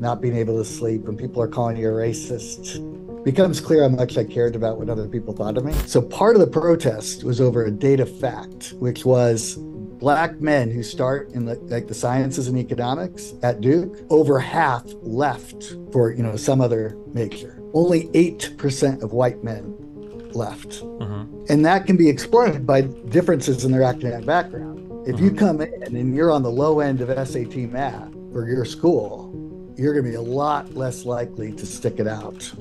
not being able to sleep, when people are calling you a racist, becomes clear how much I cared about what other people thought of me. So part of the protest was over a data fact, which was Black men who start in the sciences and economics at Duke, over half left for some other major. Only 8% of white men left. And that can be explained by differences in their academic background. If you come in and you're on the low end of SAT math for your school, you're going to be a lot less likely to stick it out.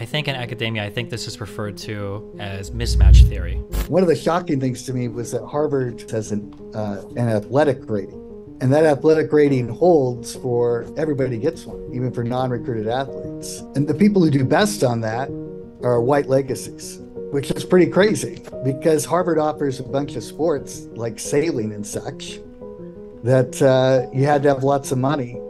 I think in academia, I think this is referred to as mismatch theory. One of the shocking things to me was that Harvard has an athletic rating, and that athletic rating holds for everybody gets one, even for non-recruited athletes. And the people who do best on that are white legacies, which is pretty crazy because Harvard offers a bunch of sports like sailing and such that you had to have lots of money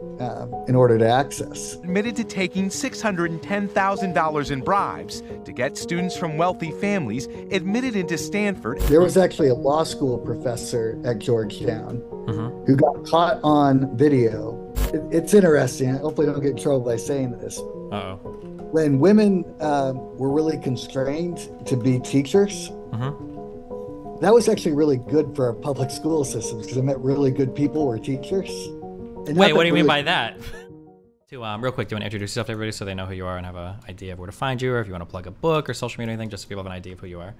in order to access. Admitted to taking $610,000 in bribes to get students from wealthy families admitted into Stanford. There was actually a law school professor at Georgetown who got caught on video. It's interesting. I hopefully don't get in trouble by saying this. Uh-oh. When women were really constrained to be teachers, that was actually really good for our public school systems because it meant really good people were teachers. And wait, what do you mean by that? Real quick, do you want to introduce yourself to everybody so they know who you are and have an idea of where to find you, or if you want to plug a book or social media or anything, just so people have an idea of who you are?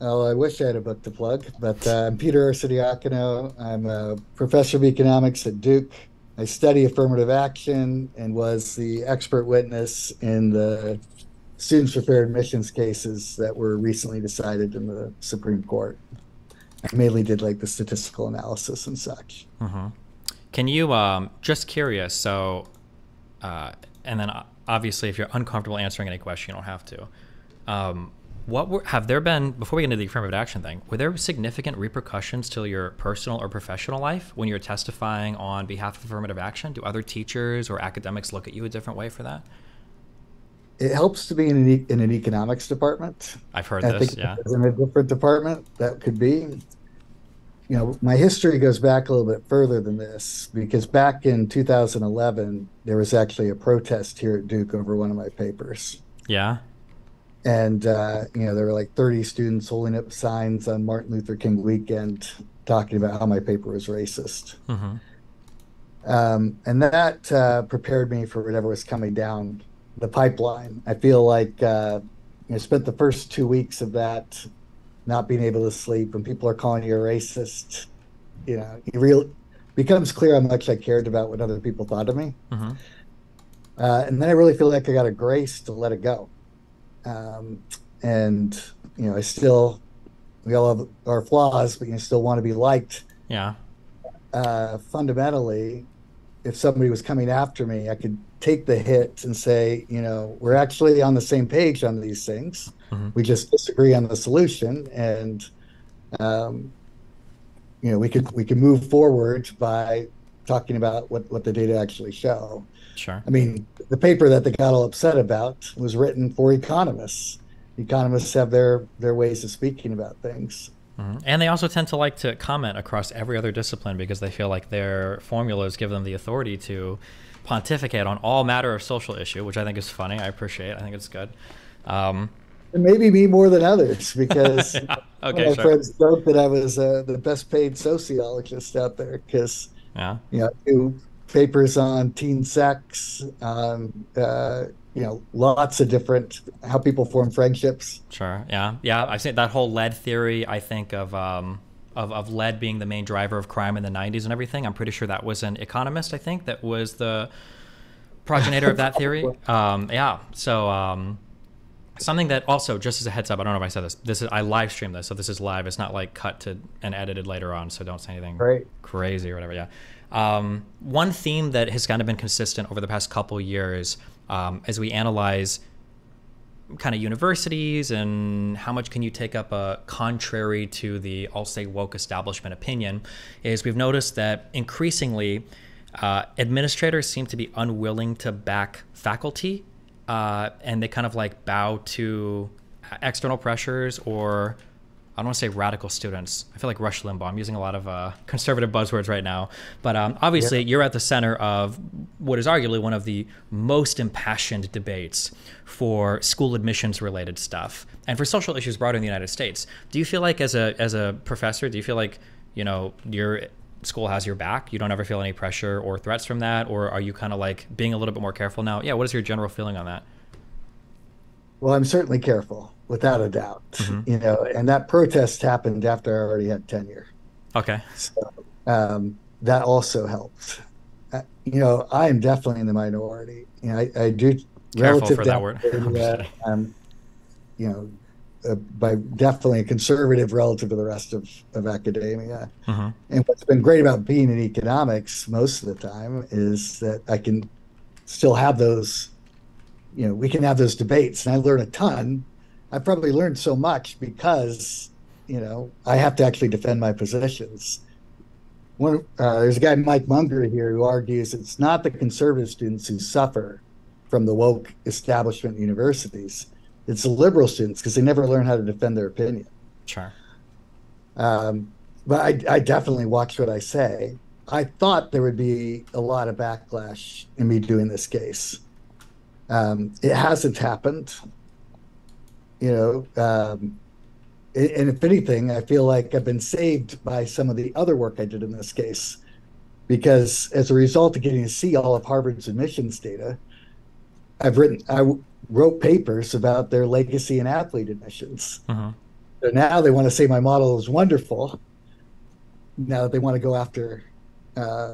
Oh, I wish I had a book to plug, but I'm Peter Arcidiacono. I'm a professor of economics at Duke. I study affirmative action and was the expert witness in the Students for Fair Admissions cases that were recently decided in the Supreme Court. I mainly did like the statistical analysis and such. Can you, just curious, so, and then obviously if you're uncomfortable answering any question, you don't have to. Before we get into the affirmative action thing, were there significant repercussions to your personal or professional life when you're testifying on behalf of affirmative action? Do other teachers or academics look at you a different way for that? It helps to be in an economics department. I've heard this, yeah. In a different department, that could be. You know, my history goes back a little bit further than this, because back in 2011, there was actually a protest here at Duke over one of my papers. Yeah. And, there were like 30 students holding up signs on Martin Luther King weekend talking about how my paper was racist. And that prepared me for whatever was coming down the pipeline. I feel like I spent the first 2 weeks of that not being able to sleep, when people are calling you a racist, it becomes clear how much I cared about what other people thought of me. And then I really feel like I got a grace to let it go. And, we all have our flaws, but you still want to be liked. Yeah. Fundamentally, if somebody was coming after me, I could take the hit and say, we're actually on the same page on these things. We just disagree on the solution, and we can move forward by talking about what the data actually show. Sure. I mean, the paper that they got all upset about was written for economists. Economists have their ways of speaking about things. And they also tend to like to comment across every other discipline because they feel like their formulas give them the authority to pontificate on all matter of social issue, which I think is funny. I appreciate it. I think it's good. And maybe me more than others, because my friends joked that I was the best paid sociologist out there because, I do papers on teen sex, lots of different, how people form friendships. Sure. Yeah. Yeah. I've seen that whole lead theory, I think, of lead being the main driver of crime in the 90s and everything. I'm pretty sure that was an economist, I think, that was the progenitor of that theory. Something that also, just as a heads up, I don't know if I said this. I live stream this, so this is live. It's not like cut to and edited later on, so don't say anything crazy or whatever. Yeah. One theme that has kind of been consistent over the past couple years, as we analyze kind of universities and how much can you take up contrary to the, I'll say, woke establishment opinion, is we've noticed that increasingly administrators seem to be unwilling to back faculty. And they kind of like bow to external pressures or I don't want to say radical students. I feel like Rush Limbaugh. I'm using a lot of conservative buzzwords right now. But obviously, you're at the center of what is arguably one of the most impassioned debates for school admissions related stuff and for social issues broader in the United States. Do you feel like, as a professor, do you feel like, you know, your school has your back? You don't ever feel any pressure or threats from that? Or are you kind of like being a little bit more careful now? Yeah, what is your general feeling on that? Well, I'm certainly careful, without a doubt, you know, and that protest happened after I already had tenure. Okay. So that also helped. You know, I am definitely in the minority. You know, I do careful for that word. You know, by definitely a conservative relative to the rest of academia. And what's been great about being in economics most of the time is that I can still have those. You know, we can have those debates, and I learn a ton. I probably learned so much because, you know, I have to actually defend my positions. One, there's a guy, Mike Munger, here who argues it's not the conservative students who suffer from the woke establishment universities; it's the liberal students because they never learn how to defend their opinion. Sure. But I definitely watch what I say. I thought there would be a lot of backlash in me doing this case. It hasn't happened, you know, and if anything, I feel like I've been saved by some of the other work I did in this case, because as a result of getting to see all of Harvard's admissions data, I wrote papers about their legacy and athlete admissions. So now they want to say my model is wonderful. Now they want to go after the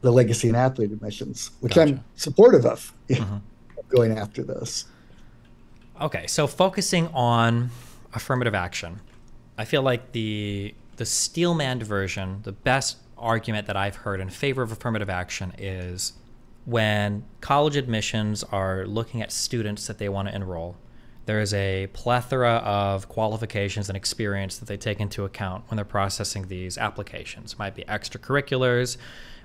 legacy and athlete admissions, which I'm supportive of. Going after this. Okay, so focusing on affirmative action, I feel like the steel-manned version, the best argument that I've heard in favor of affirmative action is when college admissions are looking at students that they want to enroll, there is a plethora of qualifications and experience that they take into account when they're processing these applications. It might be extracurriculars,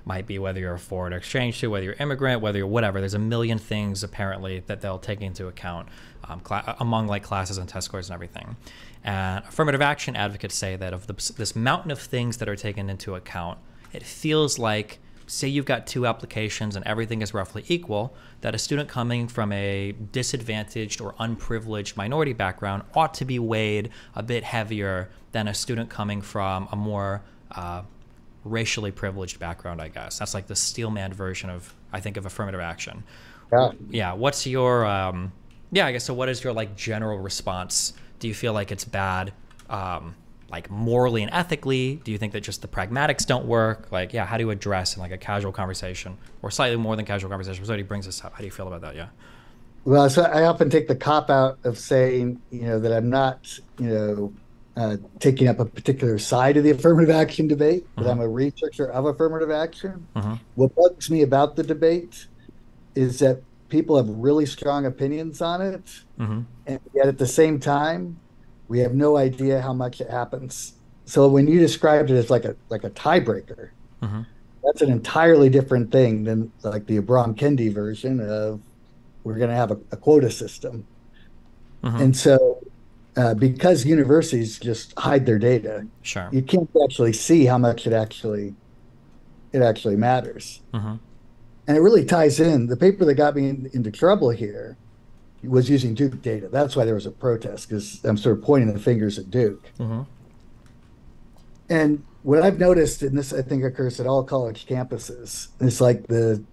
might be whether you're a foreign exchange student, whether you're immigrant, whether you're whatever. There's a million things apparently that they'll take into account among like classes and test scores and everything. And affirmative action advocates say that of this mountain of things that are taken into account, it feels like, say you've got two applications and everything is roughly equal, that a student coming from a disadvantaged or unprivileged minority background ought to be weighed a bit heavier than a student coming from a more racially privileged background, I guess. That's like the steel-manned version of, I think, of affirmative action. Yeah. Yeah. What's your, yeah, I guess, so what is your like general response? Do you feel like it's bad, like morally and ethically? Do you think that just the pragmatics don't work? Like, yeah, how do you address in like a casual conversation or slightly more than casual conversation? Somebody brings this up. How do you feel about that? Yeah. Well, so I often take the cop out of saying, you know, that I'm not, you know, taking up a particular side of the affirmative action debate, but I'm a researcher of affirmative action. What bugs me about the debate is that people have really strong opinions on it, and yet at the same time, we have no idea how much it happens. So when you described it as like a tiebreaker, that's an entirely different thing than like the Ibram Kendi version of we're going to have a quota system, and so. Because universities just hide their data, you can't actually see how much it actually matters. And it really ties in. The paper that got me into trouble here was using Duke data. That's why there was a protest, because I'm sort of pointing the fingers at Duke. And what I've noticed, and this I think occurs at all college campuses, is like the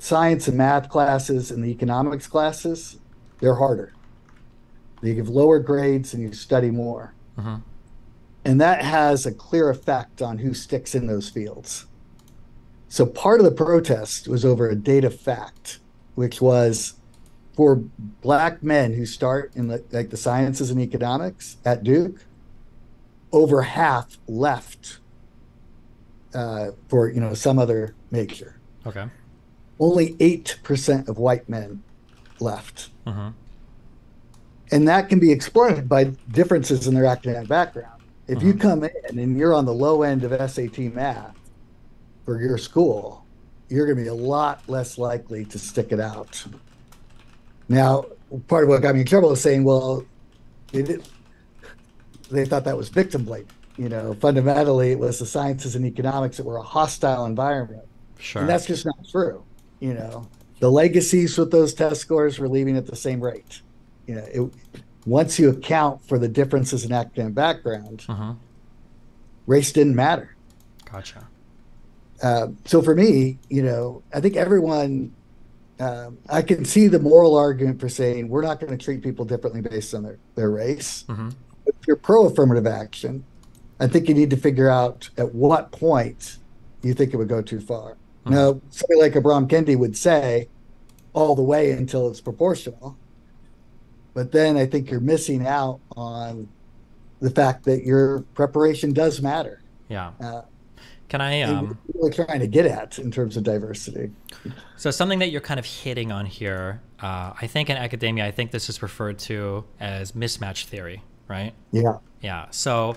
science and math classes and the economics classes, they're harder. You give lower grades and you study more. And that has a clear effect on who sticks in those fields. So part of the protest was over a data fact, which was for black men who start in the sciences and economics at Duke, over half left for, you know, some other major. Okay. Only 8% of white men left. And that can be explained by differences in their academic background. If you come in and you're on the low end of SAT math for your school, you're going to be a lot less likely to stick it out. Now, part of what got me in trouble is saying, well, they thought that was victim blaming. You know, fundamentally, it was the sciences and economics that were a hostile environment. Sure. And that's just not true. You know, the legacies with those test scores were leaving at the same rate. You know, it, once you account for the differences in academic background, race didn't matter. Gotcha. So for me, you know, I think everyone, I can see the moral argument for saying we're not going to treat people differently based on their race. If you're pro affirmative action, I think you need to figure out at what point you think it would go too far. Now, somebody like Ibram Kendi would say all the way until it's proportional. But then I think you're missing out on the fact that your preparation does matter. Yeah. Can I really trying to get at in terms of diversity? So something that you're kind of hitting on here, I think in academia, I think this is referred to as mismatch theory, right? Yeah. Yeah. So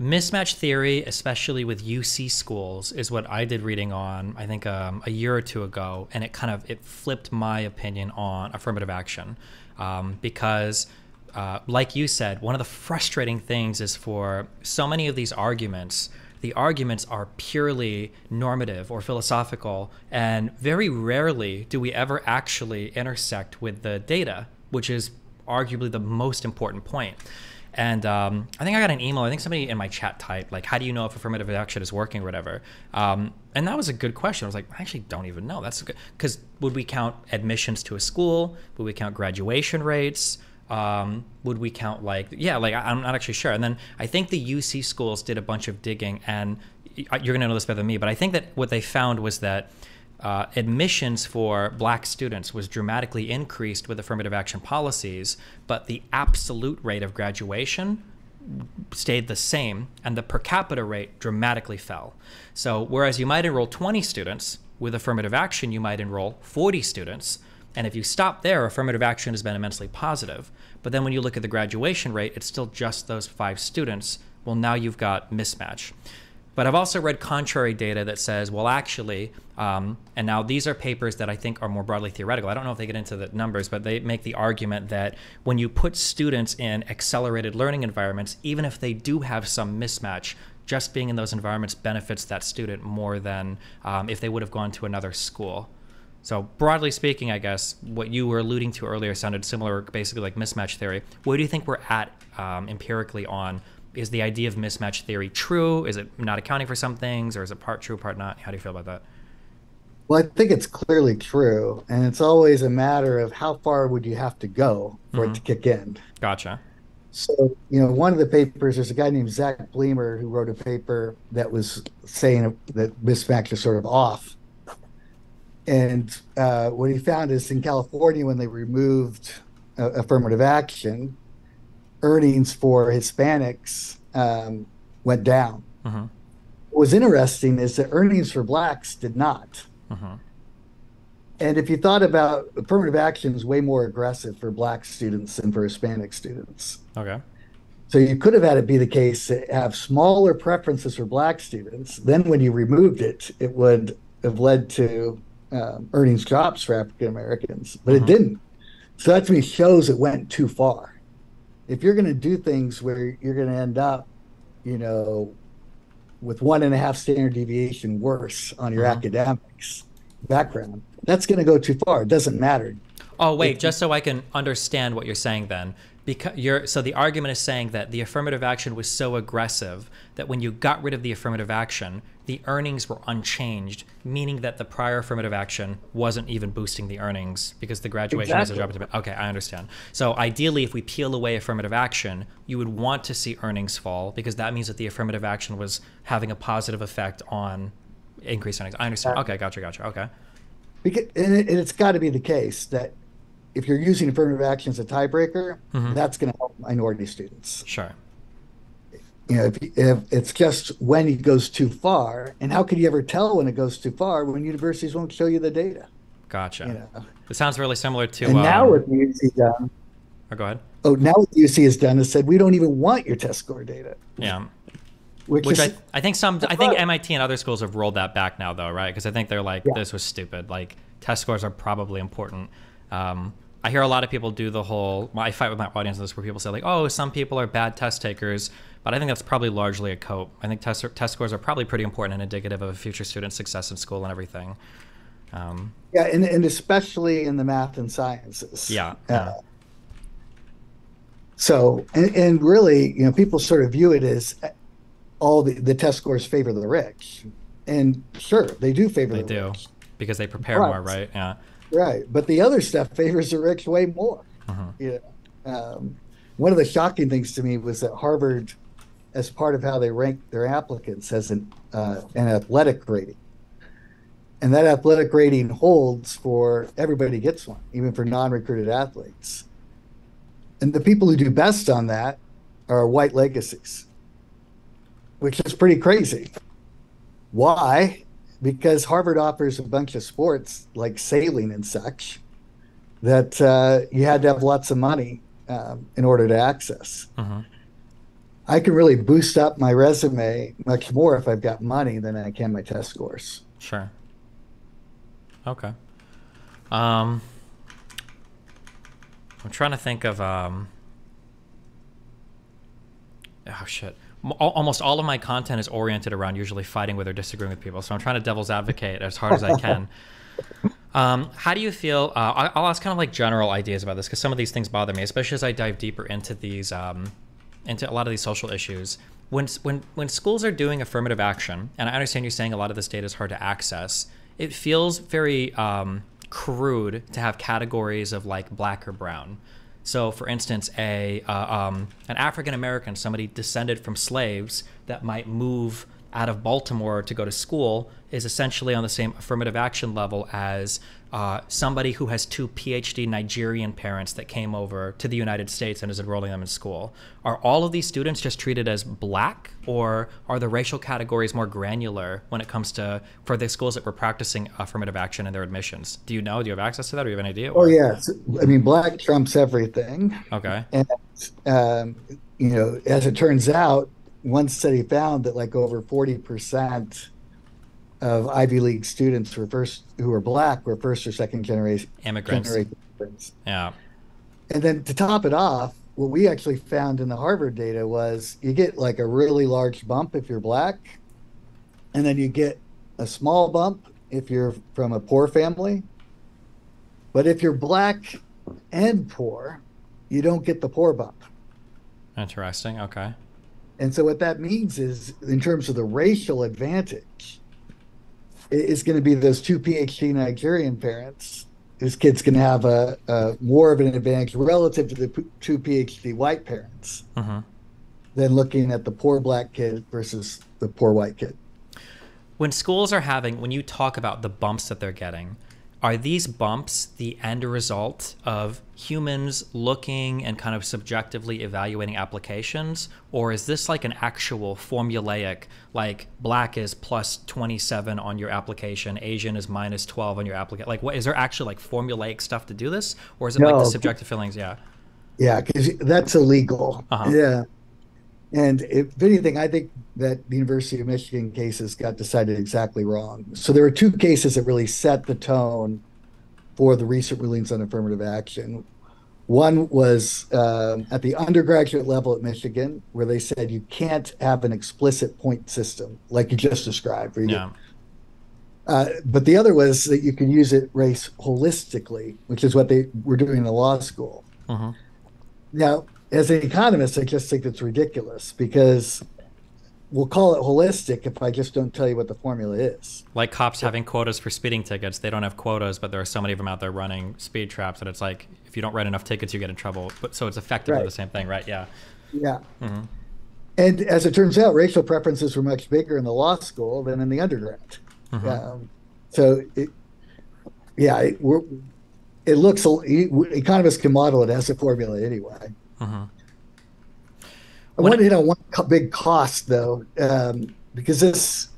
mismatch theory, especially with UC schools, is what I did reading on, I think a year or two ago, and it kind of, it flipped my opinion on affirmative action because like you said, one of the frustrating things is for so many of these arguments, the arguments are purely normative or philosophical, and very rarely do we ever actually intersect with the data, which is arguably the most important point. And I think I got an email, I think somebody in my chat typed, like, how do you know if affirmative action is working or whatever? And that was a good question. I was like, I actually don't even know. That's good, because would we count admissions to a school? Would we count graduation rates? Would we count like, yeah, like I'm not actually sure. And then I think the UC schools did a bunch of digging, and you're gonna know this better than me, but I think that what they found was that admissions for black students was dramatically increased with affirmative action policies, but the absolute rate of graduation stayed the same, and the per capita rate dramatically fell. So whereas you might enroll 20 students, with affirmative action you might enroll 40 students. And if you stop there, affirmative action has been immensely positive. But then when you look at the graduation rate, it's still just those 5 students. Well, now you've got mismatch. But I've also read contrary data that says, well, actually, and now these are papers that I think are more broadly theoretical. I don't know if they get into the numbers, but they make the argument that when you put students in accelerated learning environments, even if they do have some mismatch, just being in those environments benefits that student more than if they would have gone to another school. So broadly speaking, I guess, what you were alluding to earlier sounded similar, basically like mismatch theory. Where do you think we're at empirically on, is the idea of mismatch theory true? Is it not accounting for some things, or is it part true, part not? How do you feel about that? Well, I think it's clearly true, and it's always a matter of how far would you have to go for it to kick in. Gotcha. So, you know, one of the papers, there's a guy named Zach Bleemer who wrote a paper that was saying that mismatch is sort of off. And what he found is in California, when they removed affirmative action, earnings for Hispanics went down. What was interesting is that earnings for blacks did not. And if you thought about affirmative action is way more aggressive for black students than for Hispanic students. Okay. So you could have had it be the case that have smaller preferences for black students. Then when you removed it, it would have led to earnings drops for African Americans, but it didn't. So that to me shows it went too far. If you're going to do things where you're going to end up, you know, with 1.5 standard deviation worse on your academics background, that's going to go too far. It doesn't matter. Oh wait, just so I can understand what you're saying then, because you're, so the argument is saying that the affirmative action was so aggressive that when you got rid of the affirmative action, the earnings were unchanged, meaning that the prior affirmative action wasn't even boosting the earnings because the graduation is a job. Okay, I understand. So ideally, if we peel away affirmative action, you would want to see earnings fall because that means that the affirmative action was having a positive effect on increased earnings. I understand. Okay, gotcha, gotcha. Okay. Because, and it's got to be the case that if you're using affirmative action as a tiebreaker, that's going to help minority students. Sure. You know, if it's just when it goes too far, and how could you ever tell when it goes too far when universities won't show you the data? Gotcha. You know? It sounds really similar to. And now what the UC done? Oh, go ahead. Oh, now what the UC has done is said we don't even want your test score data. Yeah. Which is, I think some, I think MIT and other schools have rolled that back now, though, right? Because I think they're like, this was stupid. Like test scores are probably important. I hear a lot of people do the whole, I fight with my audience on this, where people say like, oh, some people are bad test takers, but I think that's probably largely a cope. I think test scores are probably pretty important and indicative of a future student's success in school and everything. Yeah, and especially in the math and sciences. Yeah. So, and really, you know, people sort of view it as all the test scores favor the rich. And sure, they do favor the rich. Because they prepare more, right? Yeah. Right, but the other stuff favors the rich way more. You know? One of the shocking things to me was that Harvard, as part of how they ranked their applicants, has an athletic rating. And that athletic rating holds for everybody gets one, even for non-recruited athletes. And the people who do best on that are white legacies, which is pretty crazy. Why? Because Harvard offers a bunch of sports like sailing and such that you had to have lots of money in order to access. I can really boost up my resume much more if I've got money than I can my test scores. Sure. Okay. I'm trying to think of, oh shit. Almost all of my content is oriented around usually fighting with or disagreeing with people. So I'm trying to devil's advocate as hard as I can. How do you feel? I'll ask kind of like general ideas about this because some of these things bother me, especially as I dive deeper into these, into a lot of these social issues. When schools are doing affirmative action, and I understand you're saying a lot of this data is hard to access, it feels very crude to have categories of like black or brown. So, for instance, an African-American, somebody descended from slaves that might move out of Baltimore to go to school, is essentially on the same affirmative action level as somebody who has two PhD Nigerian parents that came over to the United States and is enrolling them in school. Are all of these students just treated as black, or are the racial categories more granular when it comes to, for the schools that were practicing affirmative action in their admissions? Do you know? Do you have access to that? Or do you have an idea? Oh, yes. I mean, black trumps everything. Okay. And, you know, as it turns out, one study found that like over 40% of Ivy League students were black were first or second generation immigrants. Yeah. And then to top it off, what we actually found in the Harvard data was you get like a really large bump if you're black, and then you get a small bump if you're from a poor family. But if you're black and poor, you don't get the poor bump. Interesting. Okay. And so what that means is, in terms of the racial advantage, it's going to be those two PhD Nigerian parents. This kid's going to have a more of an advantage relative to the two PhD white parents than looking at the poor black kid versus the poor white kid. When schools are having, when you talk about the bumps that they're getting, are these bumps the end result of humans looking and kind of subjectively evaluating applications? Or is this like an actual formulaic, like black is plus 27 on your application, Asian is minus 12 on your application? Like, what, is there actually like formulaic stuff to do this? Or is it like the subjective feelings? Yeah. Yeah, because that's illegal. Yeah. And if anything, I think that the University of Michigan cases got decided exactly wrong. So there were two cases that really set the tone for the recent rulings on affirmative action. One was at the undergraduate level at Michigan, where they said you can't have an explicit point system like you just described. But the other was that you can use it race holistically, which is what they were doing in the law school. Now, as an economist, I just think it's ridiculous because we'll call it holistic if I just don't tell you what the formula is. Like cops having quotas for speeding tickets. They don't have quotas, but there are so many of them out there running speed traps that it's like, if you don't write enough tickets, you get in trouble. But so it's effectively the same thing, right? Yeah. Yeah. And as it turns out, racial preferences were much bigger in the law school than in the undergrad. So, it looks, economists can model it as a formula anyway. I want to hit on one big cost, though, because this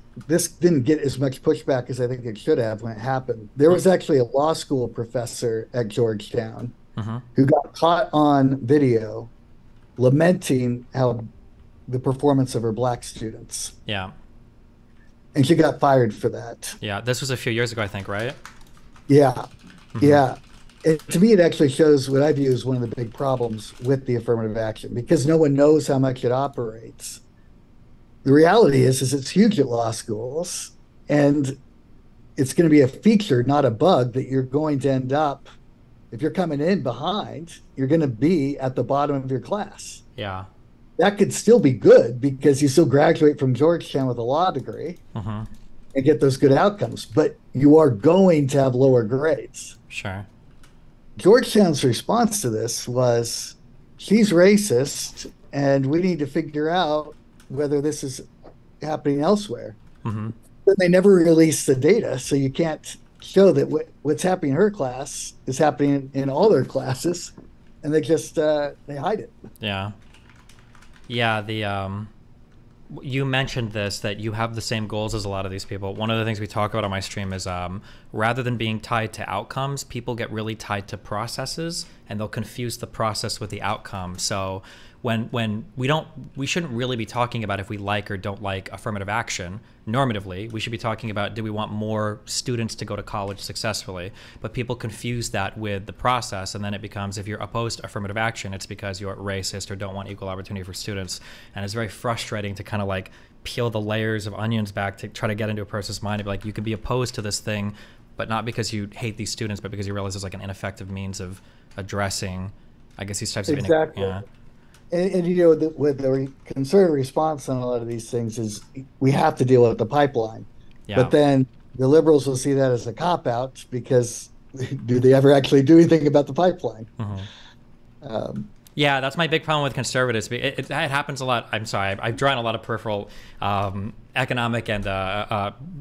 didn't get as much pushback as I think it should have when it happened. There was actually a law school professor at Georgetown who got caught on video lamenting how the performance of her black students. Yeah. And she got fired for that. Yeah, this was a few years ago, I think, right? Yeah. Yeah. to me, it actually shows what I view as one of the big problems with the affirmative action, because no one knows how much it operates. The reality is it's huge at law schools, and it's going to be a feature, not a bug, that you're going to end up, if you're coming in behind, you're going to be at the bottom of your class. Yeah. That could still be good because you still graduate from Georgetown with a law degree and get those good outcomes, but you are going to have lower grades. Sure. Georgetown's response to this was, she's racist, and we need to figure out whether this is happening elsewhere. Then they never released the data, so you can't show that what's happening in her class is happening in all their classes, and they just they hide it. Yeah. Yeah, the you mentioned this, that you have the same goals as a lot of these people. One of the things we talk about on my stream is rather than being tied to outcomes, people get really tied to processes, and they'll confuse the process with the outcome. So when we shouldn't really be talking about if we like or don't like affirmative action normatively. We should be talking about, do we want more students to go to college successfully? But people confuse that with the process, and then it becomes, if you're opposed to affirmative action, it's because you're racist or don't want equal opportunity for students. And it's very frustrating to kind of like peel the layers of onions back to try to get into a person's mind and be like, you could be opposed to this thing, but not because you hate these students, but because you realize there's like an ineffective means of addressing, I guess, these types of exactly. And you know, the concerted response on a lot of these things is we have to deal with the pipeline. Yeah. But then the liberals will see that as a cop-out, because do they ever actually do anything about the pipeline? Yeah, that's my big problem with conservatives. It happens a lot. I'm sorry, I've drawn a lot of peripheral economic and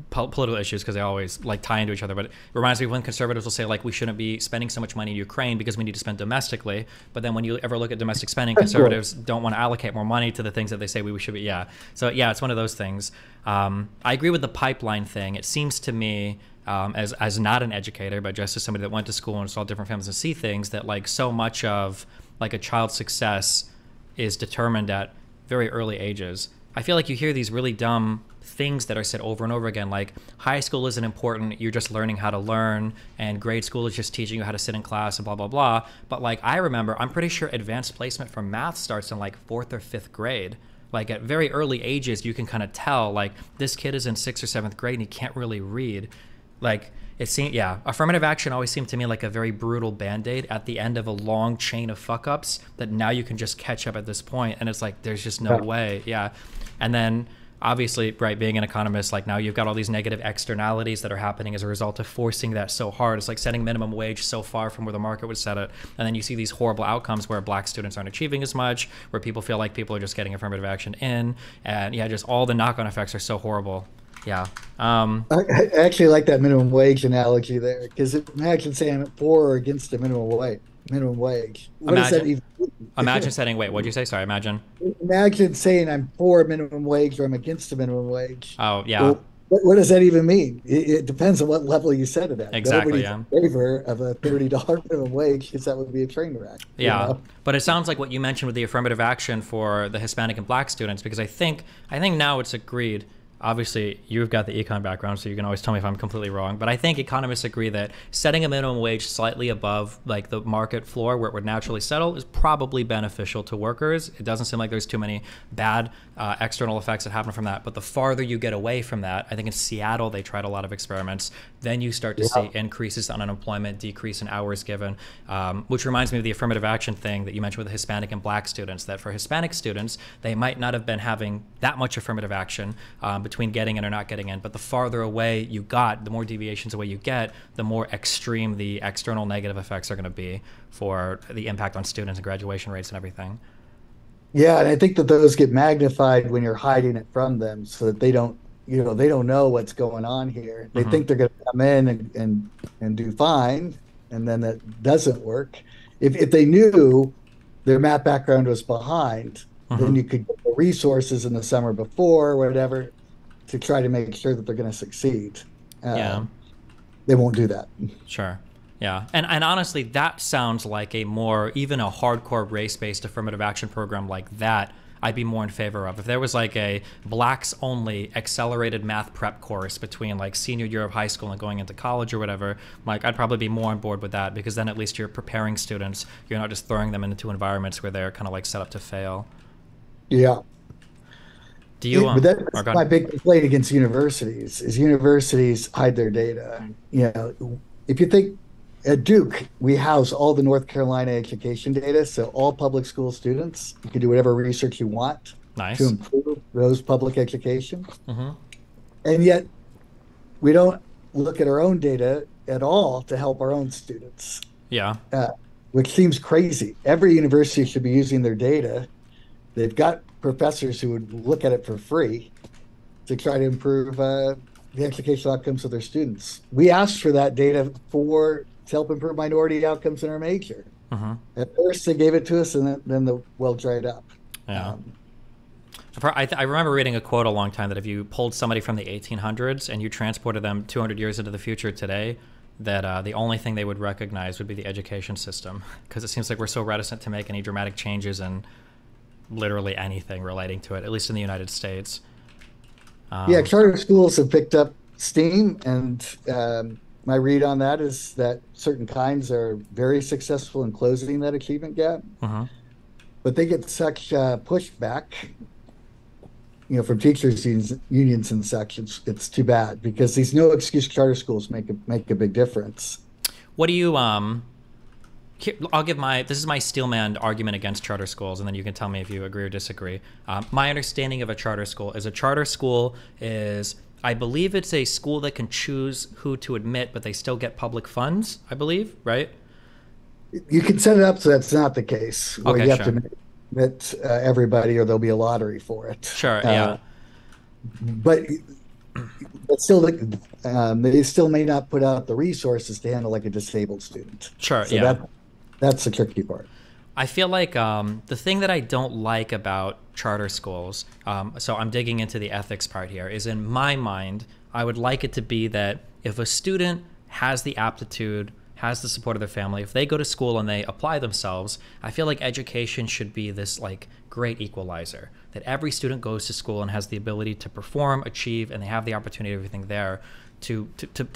political issues because they always like tie into each other. But it reminds me when conservatives will say, like, we shouldn't be spending so much money in Ukraine because we need to spend domestically. But then when you ever look at domestic spending, conservatives don't want to allocate more money to the things that they say we should be. Yeah. So, yeah, it's one of those things. I agree with the pipeline thing. It seems to me, as not an educator, but just as somebody that went to school and saw different families and see things, that like so much of like a child's success is determined at very early ages. I feel like you hear these really dumb things that are said over and over again, like high school isn't important, you're just learning how to learn, and grade school is just teaching you how to sit in class and blah, blah, blah. But like, I remember, I'm pretty sure advanced placement for math starts in like 4th or 5th grade. Like at very early ages, you can kind of tell like this kid is in 6th or 7th grade and he can't really read. Like it seemed, yeah, affirmative action always seemed to me like a very brutal Band-Aid at the end of a long chain of fuck-ups that now you can just catch up at this point, and it's like, there's just no way, yeah. And then obviously, right, being an economist, like now you've got all these negative externalities that are happening as a result of forcing that so hard. It's like setting minimum wage so far from where the market would set it. And then you see these horrible outcomes where black students aren't achieving as much, where people feel like people are just getting affirmative action in, and yeah, just all the knock-on effects are so horrible. Yeah. I actually like that minimum wage analogy there, because imagine saying for or against the minimum wage. What does that even mean? Imagine saying, wait, what'd you say? Sorry, imagine. Imagine saying I'm for minimum wage or I'm against the minimum wage. Oh, yeah. Well, what does that even mean? It depends on what level you set it at. Exactly. Nobody's in favor of a $30 minimum wage, because that would be a train wreck. Yeah, you know? But it sounds like what you mentioned with the affirmative action for the Hispanic and black students, because I think now it's agreed. Obviously, you've got the econ background, so you can always tell me if I'm completely wrong. But I think economists agree that setting a minimum wage slightly above like the market floor where it would naturally settle is probably beneficial to workers. It doesn't seem like there's too many bad external effects that happen from that. But the farther you get away from that, I think in Seattle, they tried a lot of experiments. Then you start to see increases on unemployment, decrease in hours given, which reminds me of the affirmative action thing that you mentioned with the Hispanic and black students, that for Hispanic students, they might not have been having that much affirmative action, but between getting in or not getting in, but the farther away you got, the more deviations away you get, the more extreme the external negative effects are going to be for the impact on students and graduation rates and everything. Yeah, and I think that those get magnified when you're hiding it from them, so that they don't, you know, they don't know what's going on here. They think they're going to come in and do fine, and then that doesn't work. If they knew their math background was behind, then you could get the resources in the summer before, or whatever, to try to make sure that they're going to succeed. They won't do that. Sure. Yeah. And honestly, that sounds like a more, even a hardcore race-based affirmative action program like that, I'd be more in favor of. If there was like a blacks only accelerated math prep course between like senior year of high school and going into college or whatever, like I'd probably be more on board with that, because then at least you're preparing students. You're not just throwing them into environments where they're kind of like set up to fail. Yeah. Do you, that's my big complaint against universities, is universities hide their data. You know, if you think, at Duke, we house all the North Carolina education data, so all public school students, you can do whatever research you want to improve those public education. Mm-hmm. And yet, we don't look at our own data at all to help our own students. Yeah. Which seems crazy. Every university should be using their data. They've got professors who would look at it for free to try to improve the educational outcomes of their students. We asked for that data for to help improve minority outcomes in our major. Mm-hmm. At first, they gave it to us, and then the well dried up. Yeah. I remember reading a quote a long time that if you pulled somebody from the 1800s and you transported them 200 years into the future today, that the only thing they would recognize would be the education system, because it seems like we're so reticent to make any dramatic changes in literally anything relating to it, at least in the United States. Yeah, charter schools have picked up steam, and my read on that is that certain kinds are very successful in closing that achievement gap, but they get such pushback, you know, from teachers' unions and such. It's too bad, because these no-excuse charter schools make a big difference. What do you I'll give my, this is my steelman argument against charter schools, and then you can tell me if you agree or disagree. My understanding of a charter school is I believe it's a school that can choose who to admit, but they still get public funds, I believe, right? You can set it up so that's not the case, where you have to admit everybody or there'll be a lottery for it. Sure, yeah. But still, they still may not put out the resources to handle like a disabled student. Sure, so yeah. That's the tricky part. I feel like the thing that I don't like about charter schools, so I'm digging into the ethics part here, is in my mind, I would like it to be that if a student has the aptitude, has the support of their family, if they go to school and they apply themselves, I feel like education should be this like great equalizer, that every student goes to school and has the ability to perform, achieve, and they have the opportunity, everything there, to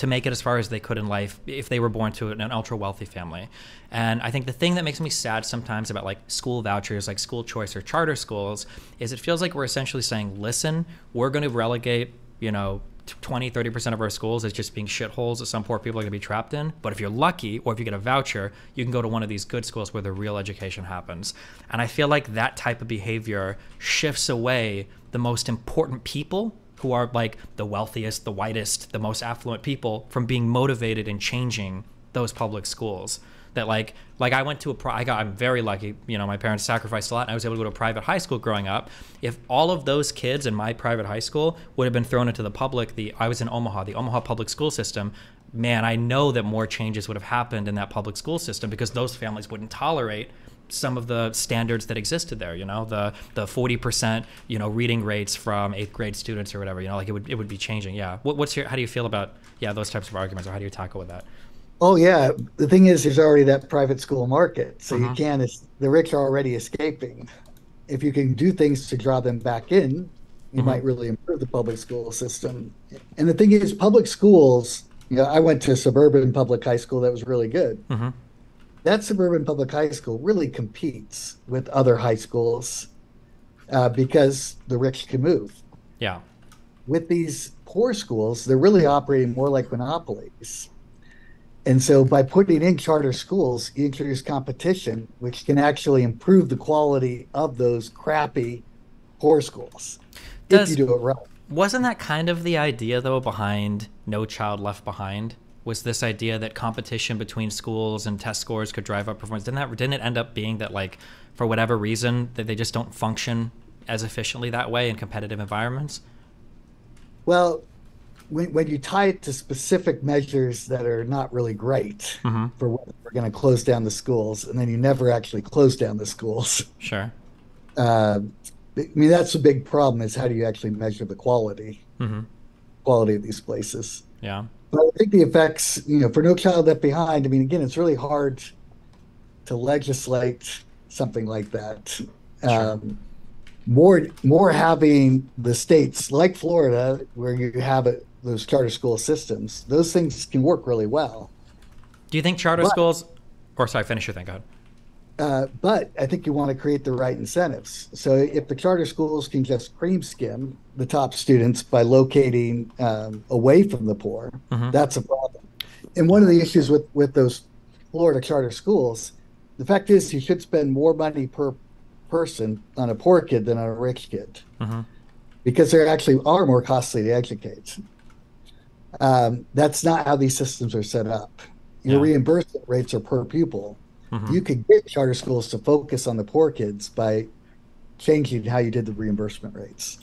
make it as far as they could in life if they were born to an ultra wealthy family. And I think the thing that makes me sad sometimes about like school vouchers, like school choice or charter schools, is it feels like we're essentially saying, listen, we're going to relegate, you know, 20–30% of our schools as just being shitholes that some poor people are going to be trapped in. But if you're lucky, or if you get a voucher, you can go to one of these good schools where the real education happens. And I feel like that type of behavior shifts away the most important people, who are like the wealthiest, the whitest, the most affluent people, from being motivated in changing those public schools. That like I went to I'm very lucky, you know, my parents sacrificed a lot and I was able to go to a private high school growing up. If all of those kids in my private high school would have been thrown into the public, I was in Omaha, the Omaha public school system, man, I know that more changes would have happened in that public school system, because those families wouldn't tolerate some of the standards that existed there, you know, the 40%, you know, reading rates from 8th grade students or whatever, you know, like it would be changing. Yeah. How do you feel about, yeah, those types of arguments, or how do you tackle with that? Oh yeah. The thing is, there's already that private school market. So you can, the rich are already escaping. If you can do things to draw them back in, you might really improve the public school system. And the thing is, public schools, you know, I went to a suburban public high school that was really good. That suburban public high school really competes with other high schools because the rich can move. Yeah. With these poor schools, they're really operating more like monopolies. And so by putting in charter schools, you introduce competition, which can actually improve the quality of those crappy poor schools if you do it right. Wasn't that kind of the idea, though, behind No Child Left Behind? Was this idea that competition between schools and test scores could drive up performance? Didn't it end up being that, like, for whatever reason, that they just don't function as efficiently that way in competitive environments? Well, when you tie it to specific measures that are not really great for when we're going to close down the schools, and then you never actually close down the schools. Sure. I mean, that's the big problem, is how do you actually measure the quality, quality of these places? Yeah. But I think the effects, you know, for No Child Left Behind, I mean, again, it's really hard to legislate something like that. Sure. more having the states like Florida, where you have those charter school systems, those things can work really well. Do you think charter schools, or sorry, finish your thing, go ahead. But I think you want to create the right incentives. So if the charter schools can just cream skim the top students by locating away from the poor, mm-hmm. that's a problem. And one of the issues with those Florida charter schools, the fact is you should spend more money per person on a poor kid than on a rich kid, mm-hmm. because they actually are more costly to educate. That's not how these systems are set up. Your reimbursement rates are per pupil. Mm-hmm. You could get charter schools to focus on the poor kids by changing how you did the reimbursement rates.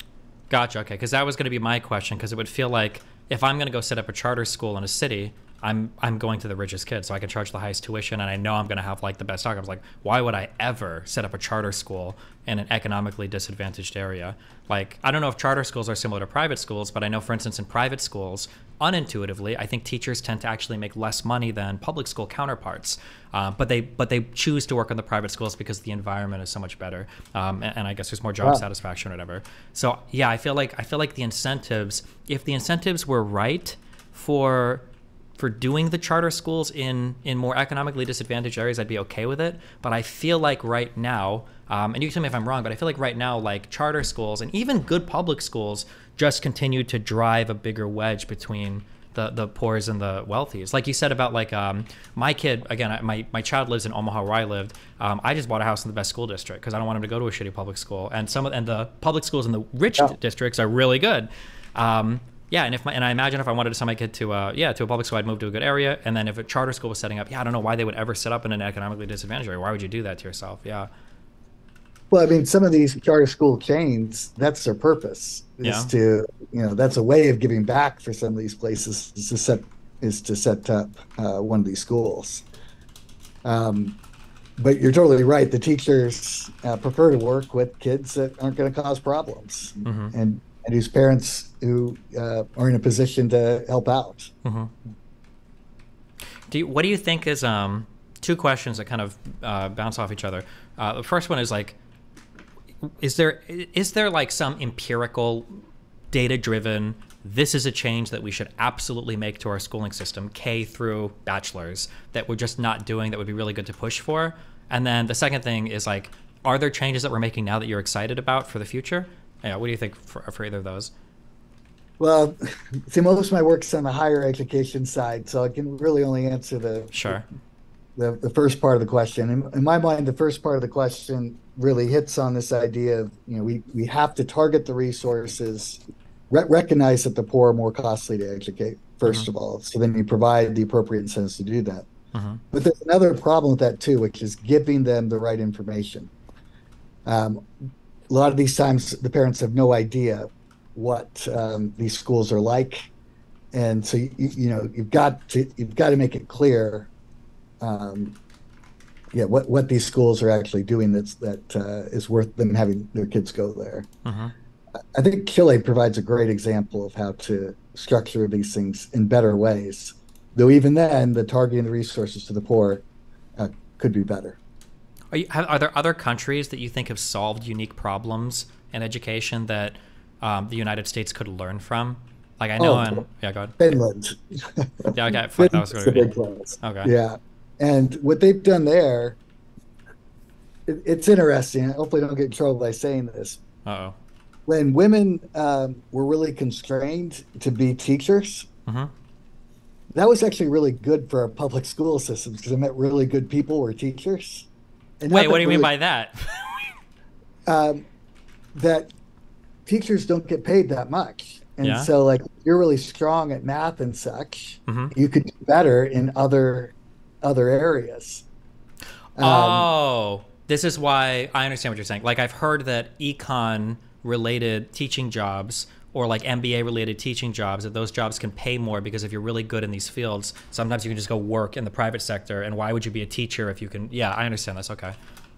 Gotcha. Okay, because that was going to be my question, because it would feel like if I'm going to go set up a charter school in a city, I'm going to the richest kid, so I can charge the highest tuition, and I know I'm going to have like the best outcomes. Like, why would I ever set up a charter school in an economically disadvantaged area? Like, I don't know if charter schools are similar to private schools, but I know, for instance, in private schools, unintuitively, I think teachers tend to actually make less money than public school counterparts, but they choose to work in the private schools because the environment is so much better, and I guess there's more job satisfaction or whatever. So yeah, I feel like the incentives, if the incentives were right for doing the charter schools in more economically disadvantaged areas, I'd be okay with it. But I feel like right now, and you can tell me if I'm wrong, but I feel like right now, like charter schools and even good public schools just continue to drive a bigger wedge between the poors and the wealthies. Like you said about like my kid, again, my child lives in Omaha where I lived. I just bought a house in the best school district because I don't want him to go to a shitty public school. And the public schools in the rich districts are really good. Yeah, and I imagine if I wanted to send my kid to a public school, I'd move to a good area. And then if a charter school was setting up, I don't know why they would ever set up in an economically disadvantaged area. Why would you do that to yourself? Yeah. Well, I mean, some of these charter school chains, that's their purpose. That's a way of giving back for some of these places is to set up one of these schools. But you're totally right. The teachers prefer to work with kids that aren't going to cause problems. Mm-hmm. And whose parents who are in a position to help out. Mm-hmm. What do you think is two questions that kind of bounce off each other? The first one is like, is there like some empirical, data-driven, this is a change that we should absolutely make to our schooling system, K through bachelor's, that we're just not doing that would be really good to push for? And then the second thing is like, are there changes that we're making now that you're excited about for the future? Yeah, what do you think for either of those? Well, see, most of my work's on the higher education side, so I can really only answer the first part of the question. In my mind, the first part of the question really hits on this idea of, we have to target the resources, recognize that the poor are more costly to educate, first of all, so then you provide the appropriate incentives to do that. But there's another problem with that too, which is giving them the right information. A lot of these times, the parents have no idea what these schools are like, and so you've got to make it clear, what these schools are actually doing that is worth them having their kids go there. Uh-huh. I think Chile provides a great example of how to structure these things in better ways, though even then, the targeting the resources to the poor could be better. Are there other countries that you think have solved unique problems in education that the United States could learn from? Like I know, go ahead. Finland. Yeah, okay, fine, that was a big class. Okay. Yeah, and what they've done there, it's interesting. I hopefully don't get in trouble by saying this. Uh-oh. When women were really constrained to be teachers, mm-hmm. that was actually really good for our public school systems because it meant really good people were teachers. Wait, what do you mean by that? That teachers don't get paid that much. And so like you're really strong at math and such, mm-hmm. you could do better in other areas. This is why I understand what you're saying. Like I've heard that econ related teaching jobs or like MBA related teaching jobs, that those jobs can pay more because if you're really good in these fields, sometimes you can just go work in the private sector. And why would you be a teacher if you can? Yeah, I understand this. Okay.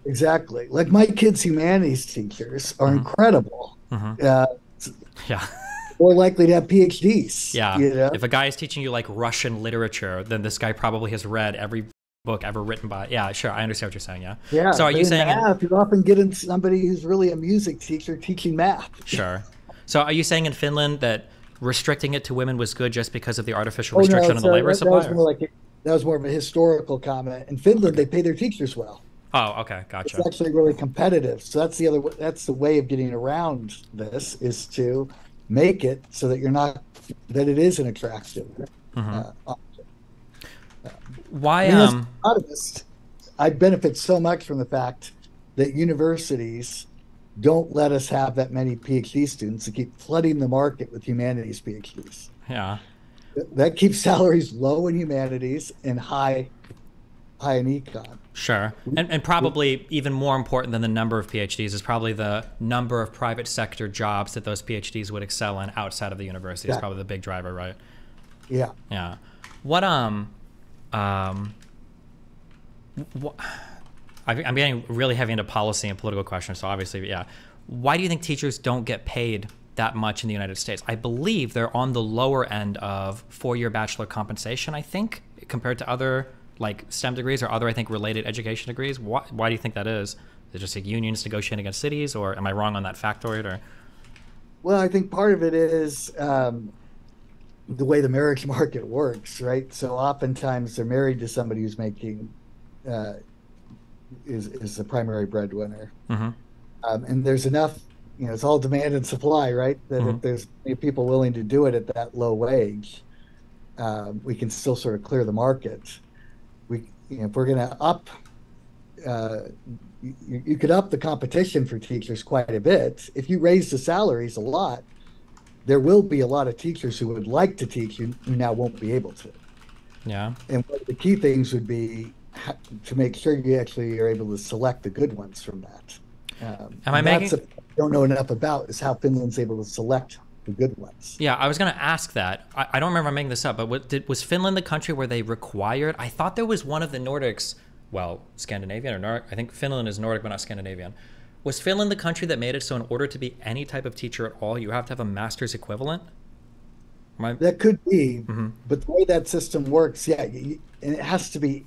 Exactly. Like my kids' humanities teachers are mm-hmm. incredible. Mm-hmm. Yeah. More likely to have PhDs. Yeah. If a guy is teaching you like Russian literature, then this guy probably has read every book ever written by. Yeah, sure. I understand what you're saying. Yeah. Yeah. So are you saying math, you're often getting somebody who's really a music teacher teaching math. Sure. So are you saying in Finland that restricting it to women was good just because of the artificial restriction on the labor supply? That was more of a historical comment. In Finland, they pay their teachers well. Oh, okay, gotcha. It's actually really competitive. So that's the other. That's the way of getting around this, is to make it so that you're not, that it is an attractive. Why? As an economist, I benefit so much from the fact that universities don't let us have that many PhD students, to keep flooding the market with humanities PhDs. Yeah. That keeps salaries low in humanities and high in econ. Sure. And probably even more important than the number of PhDs is probably the number of private sector jobs that those PhDs would excel in outside of the university. Is probably the big driver, right? Yeah. Yeah. What I'm getting really heavy into policy and political questions, so obviously, yeah. Why do you think teachers don't get paid that much in the United States? I believe they're on the lower end of four-year bachelor compensation, I think, compared to other like STEM degrees or other, I think, related education degrees. Why do you think that is? Is it just like unions negotiating against cities, or am I wrong on that factoid? Or well, I think part of it is the way the marriage market works, right? So oftentimes they're married to somebody who's making is the primary breadwinner, and there's enough. You know, it's all demand and supply, right? That if there's people willing to do it at that low wage, we can still sort of clear the market. We, you know, if we're going to up, you could up the competition for teachers quite a bit. If you raise the salaries a lot, there will be a lot of teachers who would like to teach who now won't be able to. Yeah. And one of the key things would be to make sure you actually are able to select the good ones from that. Am I making? That's a, don't know enough about is how Finland's able to select the good ones. Yeah, I was going to ask that. I don't remember making this up, but was Finland the country where they required? I thought there was one of the Nordics, well, Scandinavian or Nordic. I think Finland is Nordic, but not Scandinavian. Was Finland the country that made it so in order to be any type of teacher at all, you have to have a master's equivalent? That could be, but the way that system works, yeah, and it has to be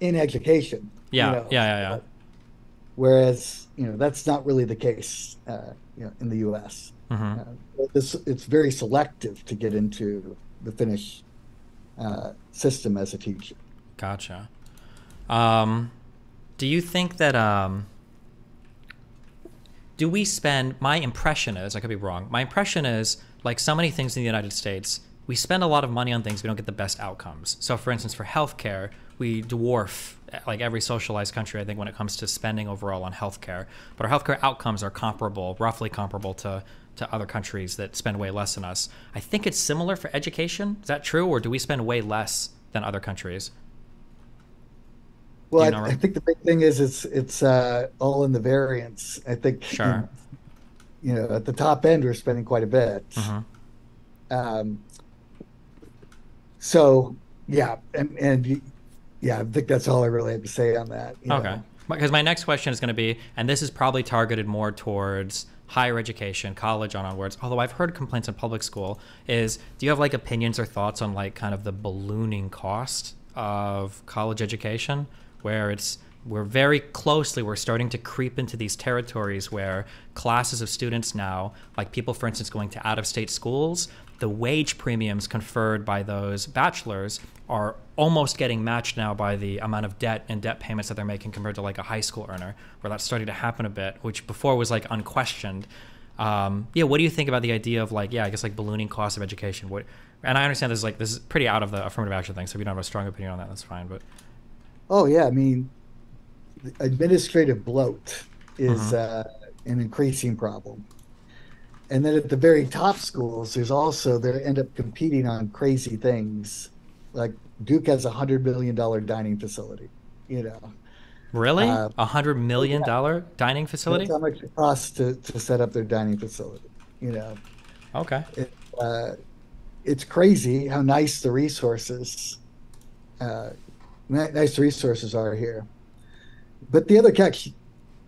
in education. Yeah, you know, yeah. Whereas, you know, that's not really the case, you know, in the U.S. It's very selective to get into the Finnish system as a teacher. Gotcha. Do you think that do we spend, my impression is, I could be wrong, my impression is, like so many things in the United States, we spend a lot of money on things we don't get the best outcomes. So for instance, for healthcare, we dwarf like every socialized country, I think, when it comes to spending overall on healthcare. But our healthcare outcomes are comparable, roughly comparable to other countries that spend way less than us. I think it's similar for education. Is that true, or do we spend way less than other countries? Well, I think the big thing is it's all in the variance. I think, sure. you know, at the top end, we're spending quite a bit. So, yeah, and yeah, I think that's all I really have to say on that. Okay, because my next question is going to be, and this is probably targeted more towards higher education, college on onwards, although I've heard complaints in public school, is do you have like opinions or thoughts on like kind of the ballooning cost of college education, where we're very closely, we're starting to creep into these territories where classes of students now, like people, for instance, going to out-of-state schools, the wage premiums conferred by those bachelors are almost getting matched now by the amount of debt and debt payments that they're making compared to like a high school earner, where that's starting to happen a bit, which before was like unquestioned. Yeah, what do you think about the idea of like, yeah, I guess like ballooning costs of education? What, and I understand this is pretty out of the affirmative action thing, so if you don't have a strong opinion on that, that's fine, but. Oh yeah, I mean, administrative bloat is an increasing problem. And then at the very top schools, there's also, they end up competing on crazy things. Like Duke has $100 million dining facility, you know. Really? $100 million dining facility? That's how much it costs to set up their dining facility, you know. Okay. It's crazy how nice the resources, are here. But the other catch,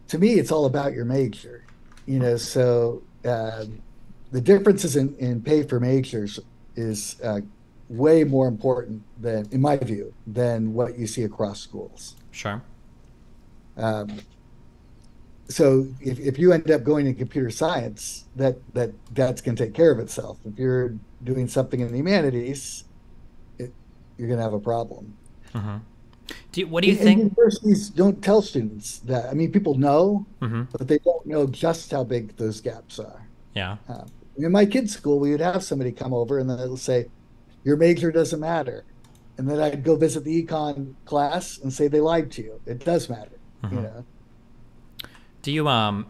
to me, it's all about your major, you know, so the differences in pay for majors is way more important than, in my view, than what you see across schools. Sure. So if you end up going in computer science, that's going to take care of itself. If you're doing something in the humanities, you're going to have a problem. Mm-hmm. What do you think? Universities don't tell students that. I mean, people know, mm-hmm. but they don't know just how big those gaps are. Yeah. In my kids' school, we would have somebody come over and they'll say, your major doesn't matter. And then I'd go visit the econ class and say, they lied to you. It does matter, mm-hmm. you know? Do you, on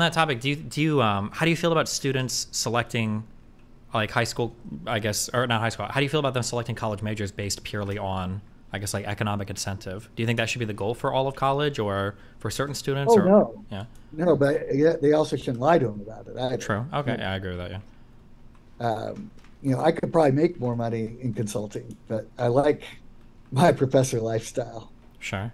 that topic, how do you feel about students selecting like high school, I guess, or not high school, how do you feel about them selecting college majors based purely on, I guess, like economic incentive? Do you think that should be the goal for all of college or for certain students? Oh, no. Yeah. No, but they also shouldn't lie to them about it either. True. Okay. Yeah, I agree with that, yeah. You know, I could probably make more money in consulting, but I like my professor lifestyle. Sure.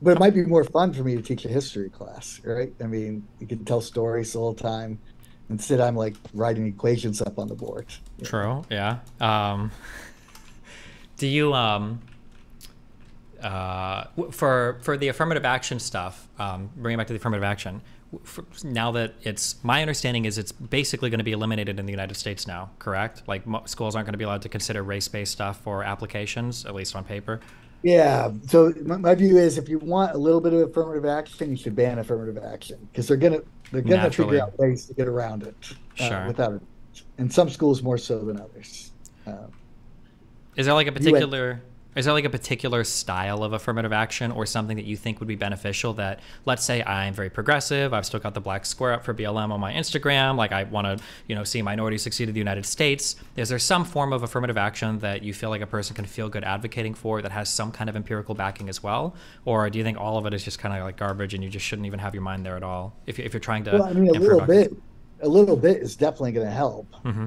But it might be more fun for me to teach a history class, right? I mean, you can tell stories the whole time. Instead, I'm like writing equations up on the board. True, yeah. Do you, for the affirmative action stuff, bringing back to the affirmative action, now that it's, my understanding is it's basically going to be eliminated in the United States now, correct? Like schools aren't going to be allowed to consider race-based stuff for applications, at least on paper. Yeah. So my view is, if you want a little bit of affirmative action, you should ban affirmative action, because they're gonna figure out ways to get around it. Sure. Without it, and some schools more so than others. Is there like a particular style of affirmative action or something that you think would be beneficial? That, let's say, I'm very progressive. I've still got the black square up for BLM on my Instagram. Like, I want to, you know, see minorities succeed in the United States. Is there some form of affirmative action that you feel like a person can feel good advocating for that has some kind of empirical backing as well? Or do you think all of it is just kind of like garbage and you just shouldn't even have your mind there at all? If you're trying to, well, I mean, a little bit is definitely going to help. Mm-hmm.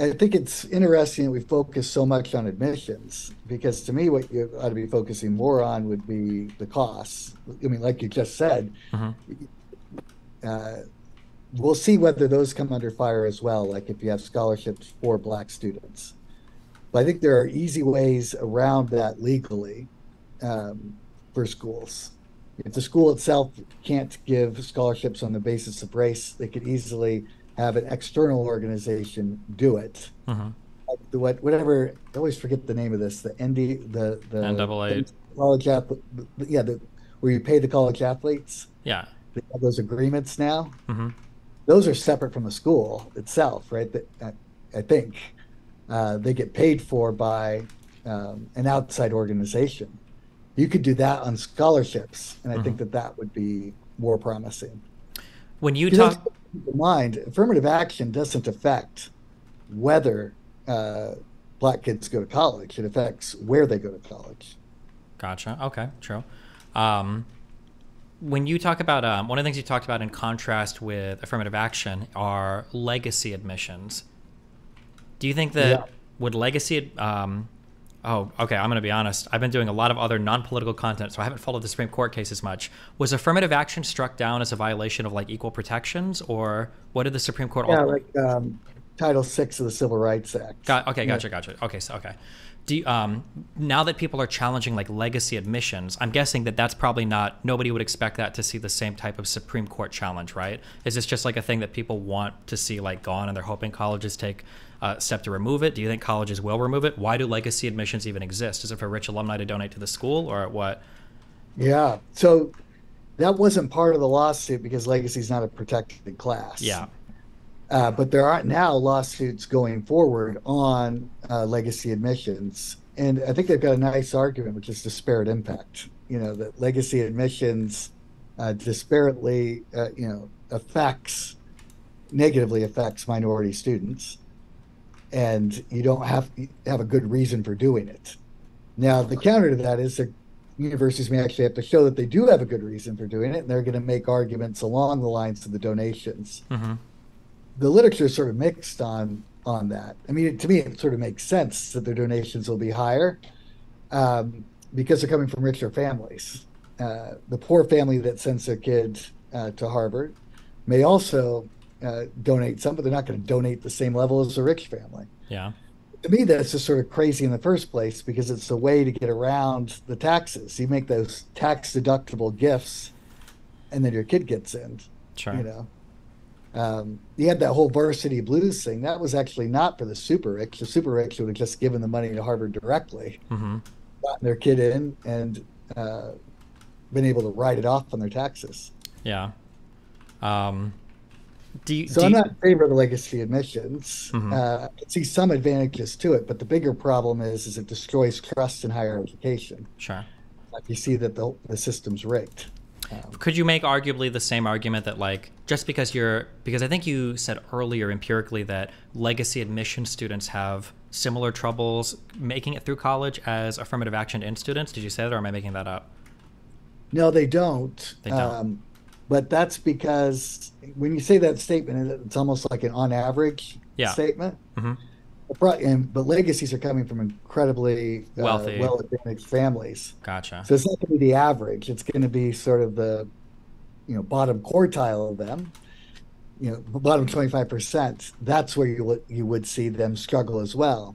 I think it's interesting that we focus so much on admissions, because to me, what you ought to be focusing more on would be the costs. I mean, like you just said, mm-hmm. We'll see whether those come under fire as well, like if you have scholarships for black students. But I think there are easy ways around that legally for schools. If the school itself can't give scholarships on the basis of race, they could easily have an external organization do it. Uh-huh. Whatever, I always forget the name of this, the NAA. Where you pay the college athletes. Yeah. They have those agreements now. Mm-hmm. Those are separate from the school itself, right? I think they get paid for by an outside organization. You could do that on scholarships, and I mm-hmm. think that would be more promising. When you talk... Keep in mind, affirmative action doesn't affect whether black kids go to college. It affects where they go to college. Gotcha. Okay, true. When you talk about, one of the things you talked about in contrast with affirmative action are legacy admissions. Do you think that would legacy... Oh, okay, I'm going to be honest. I've been doing a lot of other non-political content, so I haven't followed the Supreme Court case as much. Was affirmative action struck down as a violation of like equal protections, or what did the Supreme Court... Yeah, like Title VI of the Civil Rights Act. Gotcha. Okay, so, okay. Now that people are challenging like legacy admissions, I'm guessing that's probably not, nobody would expect that to see the same type of Supreme Court challenge, right? Is this just like a thing that people want to see like gone and they're hoping colleges take step to remove it? Do you think colleges will remove it? Why do legacy admissions even exist? Is it for rich alumni to donate to the school, or what? Yeah, so that wasn't part of the lawsuit because legacy is not a protected class. Yeah. But there are now lawsuits going forward on legacy admissions. And I think they've got a nice argument, which is disparate impact. You know, that legacy admissions disparately, negatively affects minority students. And you don't have a good reason for doing it. Now, the counter to that is that universities may actually have to show that they do have a good reason for doing it, and they're going to make arguments along the lines of the donations. Mm-hmm. The literature is sort of mixed on that. I mean, to me, it sort of makes sense that their donations will be higher because they're coming from richer families. The poor family that sends their kid to Harvard may also donate some, but they're not going to donate the same level as a rich family. Yeah. To me, that's just sort of crazy in the first place, because it's a way to get around the taxes. You make those tax deductible gifts, and then your kid gets in. Sure. You know, you had that whole varsity blues thing. That was actually not for the super rich. The super rich would have just given the money to Harvard directly, mm-hmm. gotten their kid in, and been able to write it off on their taxes. Yeah. So I'm not in favor of the legacy admissions. Mm-hmm. I see some advantages to it, but the bigger problem is it destroys trust in higher education. Sure. You see that the system's rigged. Could you make arguably the same argument that, like, just because you're, because I think you said earlier empirically that legacy admission students have similar troubles making it through college as affirmative action in students? Did you say that, or am I making that up? No, they don't. They don't. But that's because when you say that statement, it's almost like an on average yeah. statement. Mm-hmm. But legacies are coming from incredibly wealthy, well-advantaged families. Gotcha. So it's not going to be the average. It's going to be sort of the, you know, bottom quartile of them, you know, the bottom 25%. That's where you would see them struggle as well.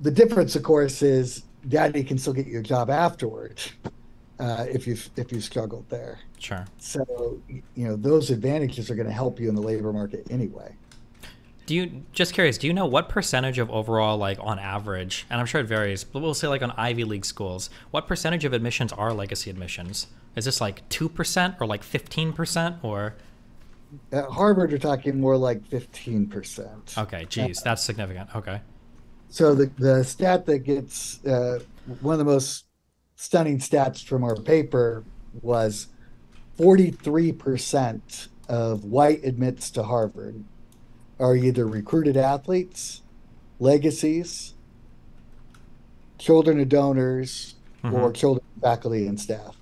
The difference, of course, is daddy can still get you a job afterward. If you've struggled there. Sure. So, you know, those advantages are going to help you in the labor market anyway. Just curious, do you know what percentage of overall, like on average, and I'm sure it varies, but we'll say like on Ivy League schools, what percentage of admissions are legacy admissions? Is this like 2% or like 15% or? At Harvard, you're talking more like 15%. Okay, geez, that's significant. Okay. So the stat that gets one of the most stunning stats from our paper was 43% of white admits to Harvard are either recruited athletes, legacies, children of donors, mm-hmm. or children, faculty, and staff.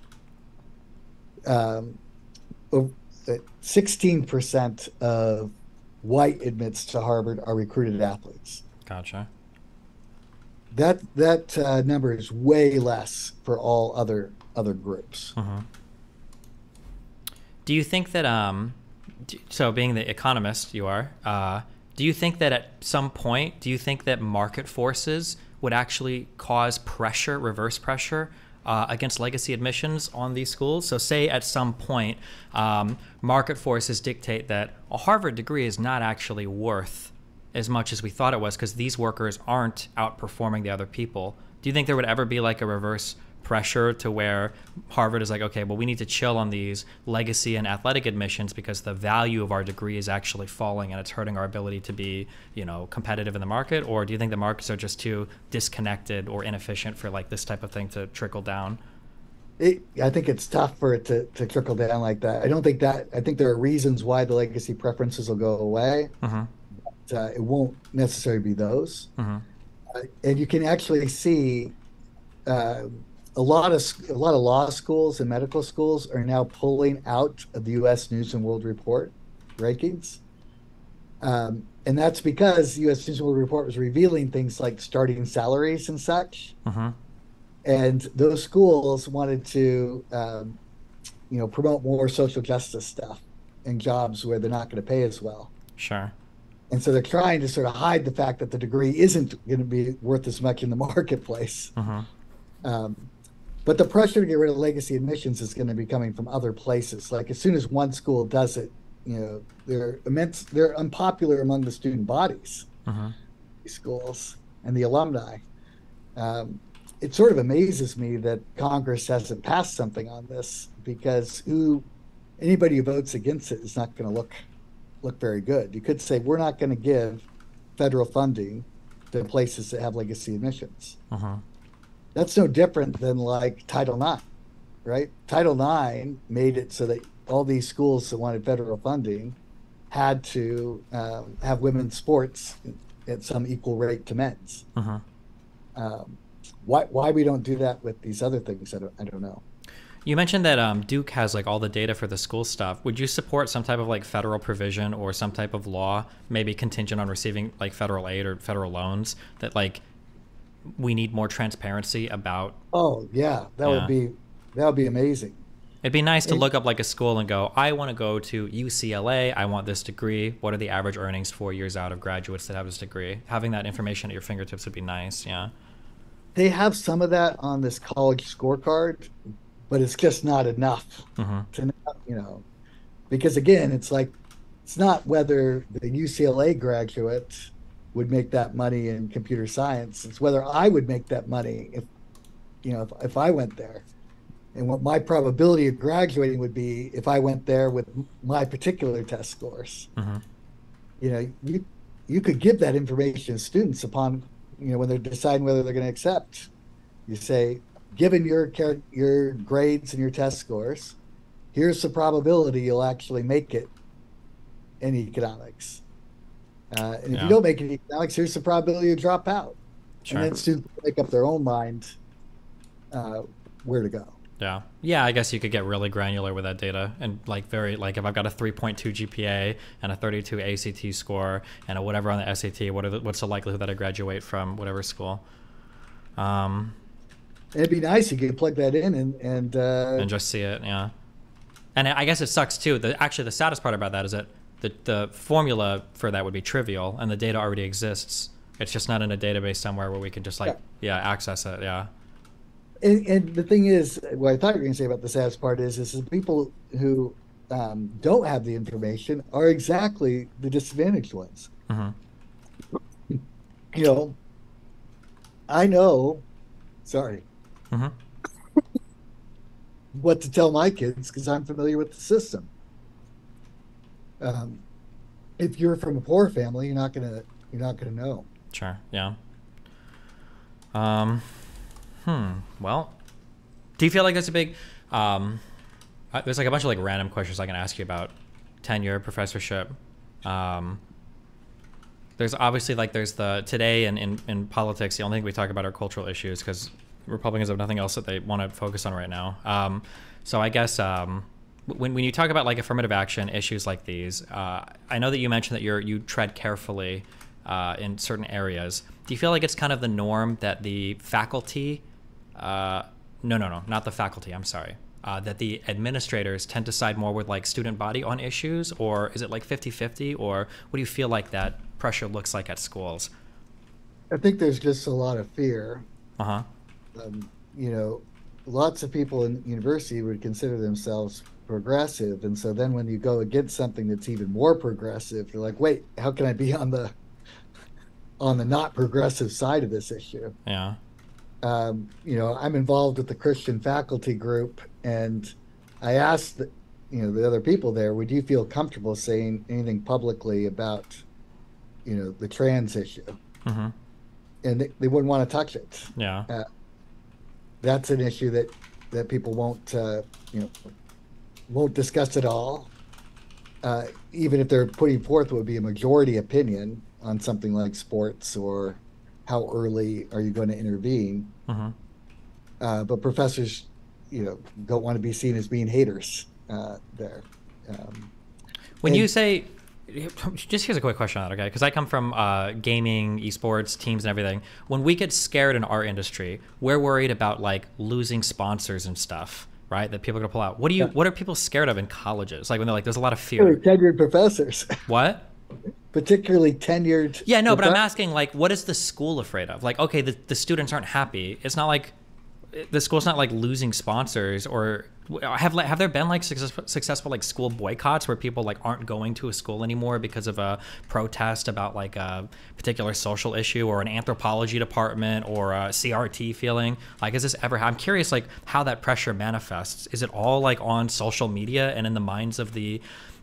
16% of white admits to Harvard are recruited athletes. Gotcha. That number is way less for all other groups. Mm-hmm. Do you think that so being the economist you are, do you think that at some point, do you think that market forces would actually cause pressure, reverse pressure against legacy admissions on these schools? So say at some point, market forces dictate that a Harvard degree is not actually worth as much as we thought it was because these workers aren't outperforming the other people. Do you think there would ever be like a reverse pressure to where Harvard is like, okay, well, we need to chill on these legacy and athletic admissions because the value of our degree is actually falling and it's hurting our ability to be, you know, competitive in the market? Or do you think the markets are just too disconnected or inefficient for like this type of thing to trickle down? I think it's tough for it to trickle down like that. I think there are reasons why the legacy preferences will go away. Mm-hmm. It won't necessarily be those. Mm-hmm. And you can actually see a lot of law schools and medical schools are now pulling out of the U.S. News and World Report rankings. And that's because U.S. News and World Report was revealing things like starting salaries and such. Mm-hmm. And those schools wanted to you know, promote more social justice stuff and jobs where they're not going to pay as well. Sure. And so they're trying to sort of hide the fact that the degree isn't going to be worth as much in the marketplace. Mm-hmm. But the pressure to get rid of legacy admissions is going to be coming from other places. Like as soon as one school does it, you know, they're unpopular among the student bodies, mm-hmm. these schools and the alumni. It sort of amazes me that Congress hasn't passed something on this because anybody who votes against it is not going to look very good. You could say we're not going to give federal funding to places that have legacy admissions. Uh-huh. That's no different than like Title IX, right? Title IX made it so that all these schools that wanted federal funding had to have women's sports at some equal rate to men's. Uh-huh. Why we don't do that with these other things, I don't know. You mentioned that Duke has like all the data for the school stuff. Would you support some type of like federal provision or some type of law, maybe contingent on receiving like federal aid or federal loans, that like we need more transparency about? Oh yeah, that would be amazing. It'd be nice to look up like a school and go, I want to go to UCLA. I want this degree. What are the average earnings 4 years out of graduates that have this degree? Having that information at your fingertips would be nice. Yeah. They have some of that on this college scorecard, but it's just not enough to know, you know, because again, it's like, it's not whether the UCLA graduate would make that money in computer science. It's whether I would make that money if, you know, if I went there. And what my probability of graduating would be if I went there with my particular test scores. You know, you could give that information to students upon, you know, when they're deciding whether they're going to accept. You say, given your grades and your test scores, here's the probability you'll actually make it in economics. And if you don't make it in economics, here's the probability you drop out. And then students make up their own mind where to go. Yeah. Yeah, I guess you could get really granular with that data and like very, like if I've got a 3.2 GPA and a 32 ACT score and a whatever on the SAT, what's the likelihood that I graduate from whatever school? It'd be nice if you could plug that in and just see it. Yeah. And I guess it sucks too. Actually the saddest part about that is that the formula for that would be trivial and the data already exists. It's just not in a database somewhere where we can just like, access it. Yeah. And the thing is, what I thought you were going to say about the saddest part is people who don't have the information are exactly the disadvantaged ones. You know, I know, what to tell my kids because I'm familiar with the system. If you're from a poor family, you're not gonna know. Sure. Yeah. Well, do you feel like that's a big, there's like a bunch of like random questions I can ask you about tenure, professorship. There's obviously like, there's the today in politics, the only thing we talk about are cultural issues because Republicans have nothing else that they want to focus on right now. So I guess, when you talk about like affirmative action issues like these, I know that you mentioned that you tread carefully, in certain areas. Do you feel like it's kind of the norm that the faculty, no, not the faculty, I'm sorry. That the administrators tend to side more with like student body on issues, or is it like 50-50, or what do you feel like that pressure looks like at schools? I think there's just a lot of fear. You know, lots of people in university would consider themselves progressive. And so then when you go against something that's even more progressive, you're like, wait, how can I be on the not progressive side of this issue? Yeah. You know, I'm involved with the Christian faculty group, and I asked, you know, the other people there, would you feel comfortable saying anything publicly about, you know, the trans issue? And they wouldn't want to touch it. Yeah. That's an issue that people won't, you know, won't discuss at all. Even if they're putting forth what would be a majority opinion on something like sports or how early are you going to intervene? But professors, you know, don't want to be seen as being haters there. When you say, just here's a quick question on it, okay? Because I come from gaming, esports, teams and everything. When we get scared in our industry, we're worried about like losing sponsors and stuff, right? That people are going to pull out. What are people scared of in colleges? Like when they're like, there's a lot of fear. Tenured professors. What? Particularly tenured. Yeah, no, but I'm asking, like, what is the school afraid of? Like, okay, the students aren't happy. It's not like the school's not like losing sponsors, or have there been like successful like school boycotts where people like aren't going to a school anymore because of a protest about like a particular social issue or an anthropology department or a CRT feeling? Like, is this ever? I'm curious, like, how that pressure manifests. Is it all like on social media and in the minds of the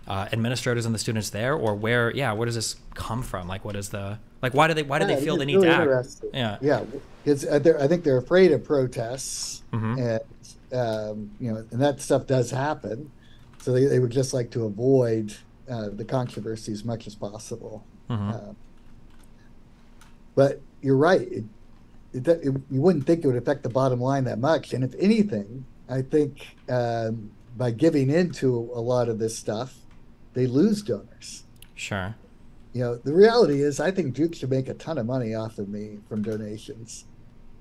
administrators and the students there, or where does this come from? Like, what is the, like, why do they feel the need really to act? Yeah. Yeah. It's, I think they're afraid of protests and, you know, and that stuff does happen. So they would just like to avoid the controversy as much as possible. But you're right. You wouldn't think it would affect the bottom line that much. And if anything, I think by giving into a lot of this stuff, they lose donors. Sure. You know, the reality is I think Duke should make a ton of money off of me from donations.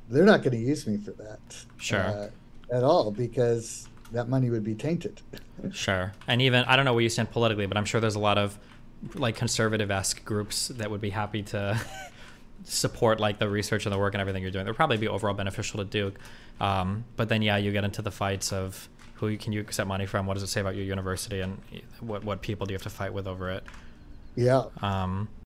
They're not going to use me for that at all because that money would be tainted. Sure. And even, I don't know where you stand politically, but I'm sure there's a lot of like conservative-esque groups that would be happy to support like the research and the work and everything you're doing. It would probably be overall beneficial to Duke. But then, yeah, you get into the fights of who can you accept money from? What does it say about your university? And what people do you have to fight with over it? Yeah.